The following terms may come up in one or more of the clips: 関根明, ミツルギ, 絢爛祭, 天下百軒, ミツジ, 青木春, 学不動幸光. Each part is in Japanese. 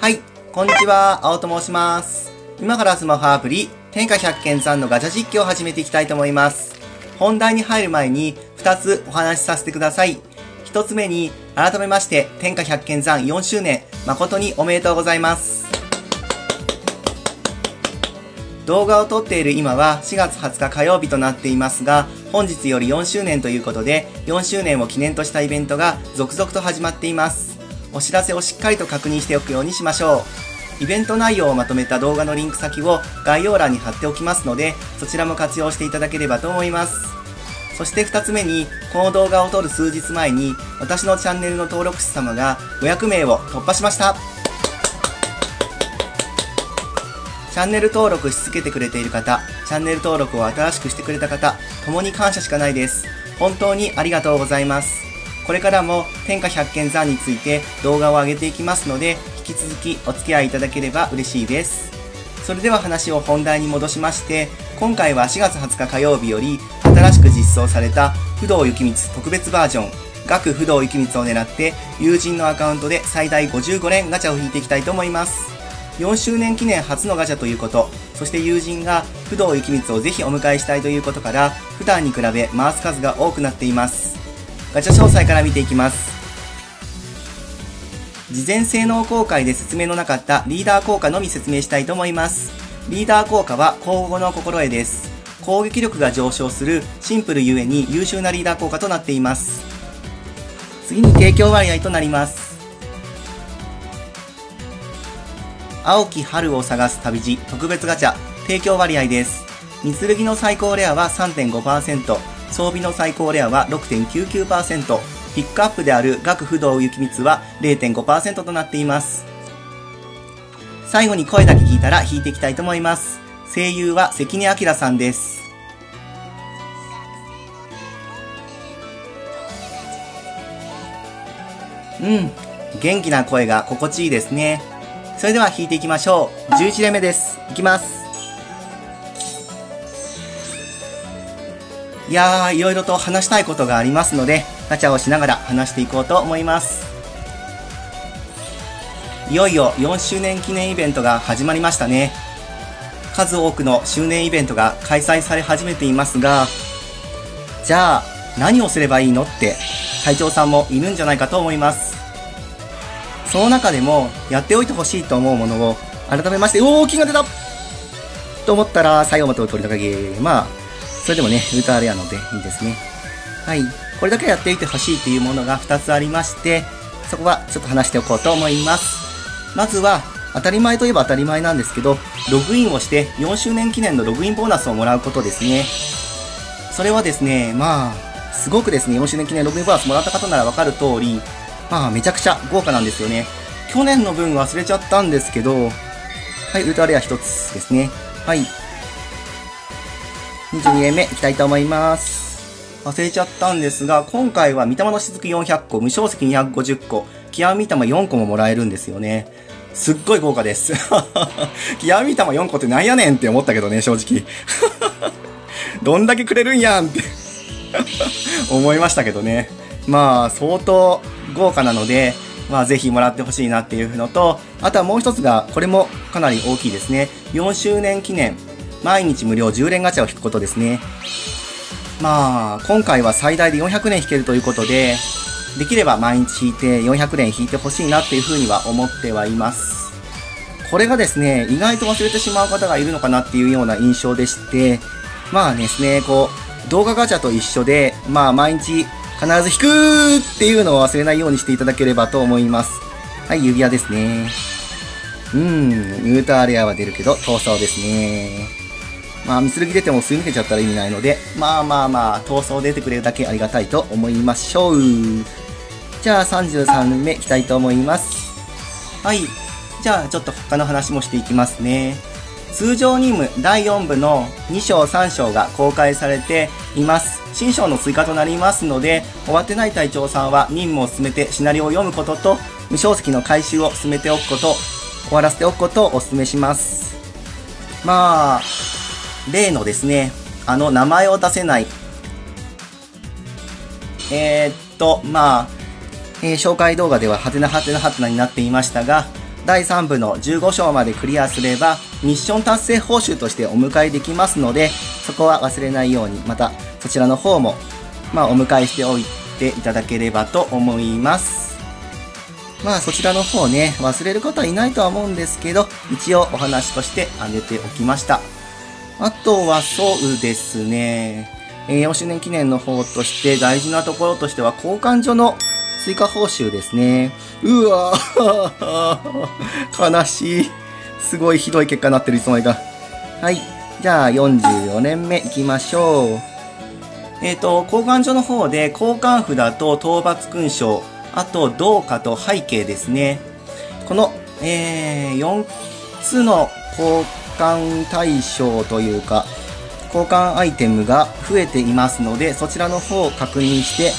はい、こんにちは、青と申します。今からスマホアプリ、天下百軒さんのガチャ実況を始めていきたいと思います。本題に入る前に2つお話しさせてください。1つ目に、改めまして天下百軒さん4周年、誠におめでとうございます。動画を撮っている今は4月20日火曜日となっていますが、本日より4周年ということで、4周年を記念としたイベントが続々と始まっています。お知らせをしっかりと確認しておくようにしましょう。イベント内容をまとめた動画のリンク先を概要欄に貼っておきますので、そちらも活用していただければと思います。そして2つ目に、この動画を撮る数日前に、私のチャンネルの登録者様が500名を突破しました。チャンネル登録し続けてくれている方、チャンネル登録を新しくしてくれた方、共に感謝しかないです。本当にありがとうございます。これからも天下百軒さんについて動画を上げていきますので、引き続きお付き合いいただければ嬉しいです。それでは話を本題に戻しまして、今回は4月20日火曜日より新しく実装された不動幸光特別バージョン、学不動幸光を狙って友人のアカウントで最大55連ガチャを引いていきたいと思います。4周年記念初のガチャということ、そして友人が不動幸光をぜひお迎えしたいということから、普段に比べ回す数が多くなっています。ガチャ詳細から見ていきます。事前性能公開で説明のなかったリーダー効果のみ説明したいと思います。リーダー効果は口語の心得です。攻撃力が上昇するシンプルゆえに優秀なリーダー効果となっています。次に提供割合となります。青木春を探す旅路特別ガチャ提供割合です。三剣の最高レアは 3.5%、装備の最高レアは 6.99%、ピックアップである学不動幸光は 0.5% となっています。最後に声だけ聞いたら引いていきたいと思います。声優は関根明さんです。元気な声が心地いいですね。それでは引いていきましょう。11連目です。いきます。いやー、いろいろと話したいことがありますので、ガチャをしながら話していこうと思います。いよいよ4周年記念イベントが始まりましたね。数多くの周年イベントが開催され始めていますが、じゃあ何をすればいいのって隊長さんもいるんじゃないかと思います。その中でも、やっておいてほしいと思うものを、改めまして、おー、金が出たと思ったら、最後までを取り高げ、まあ、それでもね、ルーターレアのでいいですね。はい。これだけやっておいてほしいというものが2つありまして、そこはちょっと話しておこうと思います。まずは、当たり前といえば当たり前なんですけど、ログインをして、4周年記念のログインボーナスをもらうことですね。それはですね、まあ、すごくですね、4周年記念ログインボーナスもらった方ならわかる通り、まあ、めちゃくちゃ豪華なんですよね。去年の分忘れちゃったんですけど、はい、ウルトラレア1つですね。はい。22連目いきたいと思います。忘れちゃったんですが、今回は御霊の雫400個、無硝石250個、極み玉4個ももらえるんですよね。すっごい豪華です。極み玉4個ってなんやねんって思ったけどね、正直。どんだけくれるんやんって思いましたけどね。まあ、相当豪華なので、まあ、ぜひもらってほしいなっていうのと、あとはもう一つが、これもかなり大きいですね。4周年記念、毎日無料10連ガチャを引くことですね。まあ、今回は最大で400連引けるということで、できれば毎日引いて400連引いてほしいなっていうふうには思ってはいます。これがですね、意外と忘れてしまう方がいるのかなっていうような印象でして、まあですね、こう、動画ガチャと一緒で、まあ、毎日、必ず引くーっていうのを忘れないようにしていただければと思います。はい、指輪ですね。ルーターレアは出るけど、闘争ですね。まあ、ミスルギ出てもすり抜けちゃったら意味ないので、まあまあまあ、闘争出てくれるだけありがたいと思いましょう。じゃあ、33連目いきたいと思います。はい。じゃあ、ちょっと他の話もしていきますね。通常任務第4部の2章3章が公開されています。新章の追加となりますので、終わってない隊長さんは任務を進めてシナリオを読むことと、無硝石の回収を進めておくこと、終わらせておくことをお勧めします。まあ、例のですね、名前を出せない。まあ、紹介動画ではハテナハテナハテナになっていましたが、第3部の15章までクリアすればミッション達成報酬としてお迎えできますので、そこは忘れないように、またそちらの方もお迎えしておいていただければと思います。そちらの方ね、忘れることはいないとは思うんですけど、一応お話として挙げておきました。あとはそうですね、4周年記念の方として大事なところとしては交換所の追加報酬ですね。うわー悲しい。すごいひどい結果になってる、いつの間にか。はい。じゃあ44年目いきましょう。交換所の方で交換札と討伐勲章、あと銅貨と背景ですね。この、4つの交換対象というか、交換アイテムが増えていますので、そちらの方を確認して、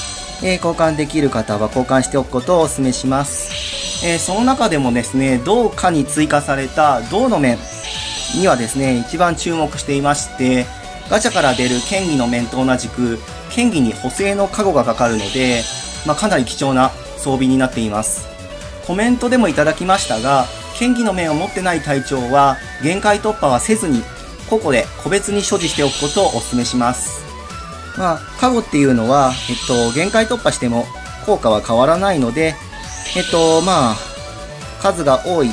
交換できる方は交換しておくことをお勧めします。その中でもですね、銅貨に追加された銅の面にはですね、一番注目していまして、ガチャから出る剣技の面と同じく、剣技に補正の加護がかかるので、かなり貴重な装備になっています。コメントでもいただきましたが、剣技の面を持ってない隊長は、限界突破はせずに、個々で個別に所持しておくことをお勧めします。加護っていうのは、限界突破しても効果は変わらないので、数が多い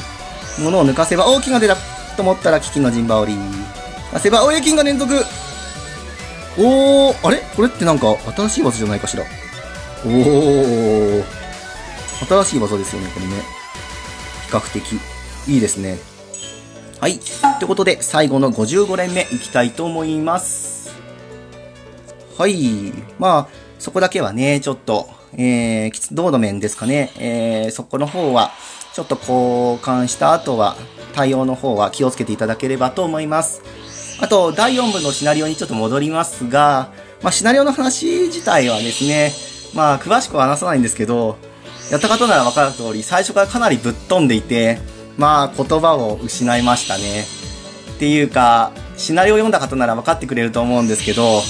ものを抜かせば、金が出たと思ったら危機の陣羽織。出せば、金が連続。あれこれってなんか新しい技じゃないかしら。新しい技ですよね、これね。比較的いいですね。はい。ということで、最後の55連目いきたいと思います。はい。そこだけはね、ちょっと、銅の面ですかね。そこの方は、ちょっと交換した後は、対応の方は気をつけていただければと思います。あと、第4部のシナリオにちょっと戻りますが、シナリオの話自体はですね、詳しくは話さないんですけど、やった方ならわかる通り、最初からかなりぶっ飛んでいて、言葉を失いましたね。っていうか、シナリオを読んだ方なら分かってくれると思うんですけど、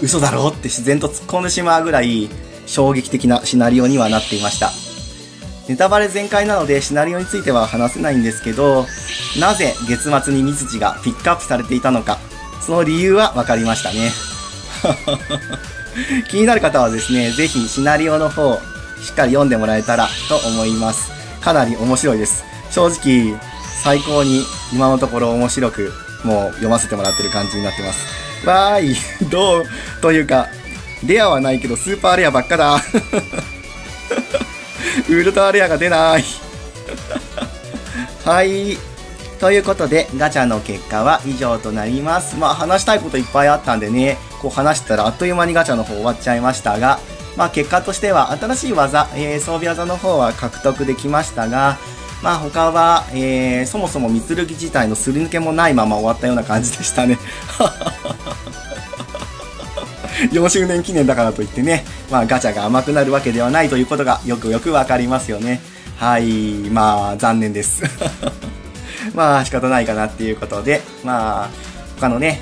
嘘だろうって自然と突っ込んでしまうぐらい衝撃的なシナリオにはなっていました。ネタバレ全開なのでシナリオについては話せないんですけど、なぜ月末にミツジがピックアップされていたのか、その理由は分かりましたね。気になる方はですね、ぜひシナリオの方、しっかり読んでもらえたらと思います。かなり面白いです。正直、最高に今のところ面白くもう読ませてもらってる感じになってます。わーい、どうというか、レアはないけどスーパーレアばっかだ。ウルトラレアが出ない。はい。ということで、ガチャの結果は以上となります。話したいこといっぱいあったんでね、話したらあっという間にガチャの方終わっちゃいましたが、結果としては新しい技、装備技の方は獲得できましたが、他は、そもそもミツルギ自体のすり抜けもないまま終わったような感じでしたね。4周年記念だからといってね、ガチャが甘くなるわけではないということがよくよくわかりますよね。はい、残念です。仕方ないかなっていうことで、他のね、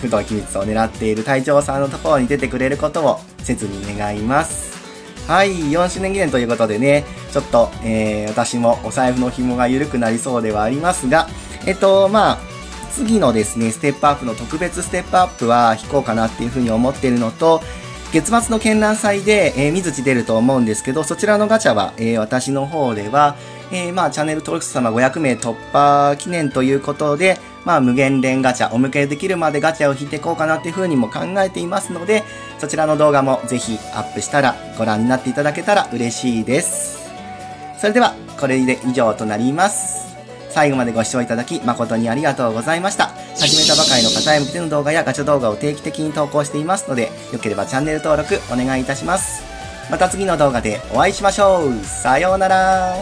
不動機密を狙っている隊長さんのところに出てくれることを切に願います。はい、4周年記念ということでね、ちょっと、私もお財布の紐が緩くなりそうではありますが、次のですね、ステップアップの特別ステップアップは引こうかなっていうふうに思っているのと、月末の絢爛祭で、水地出ると思うんですけど、そちらのガチャは、私の方では、チャンネル登録者様500名突破記念ということで、無限連ガチャ、お向けできるまでガチャを引いていこうかなっていう風にも考えていますので、そちらの動画もぜひアップしたらご覧になっていただけたら嬉しいです。それでは、これで以上となります。最後までご視聴いただき誠にありがとうございました。始めたばかりの方へ向けての動画やガチャ動画を定期的に投稿していますので、よければチャンネル登録お願いいたします。また次の動画でお会いしましょう。さようなら。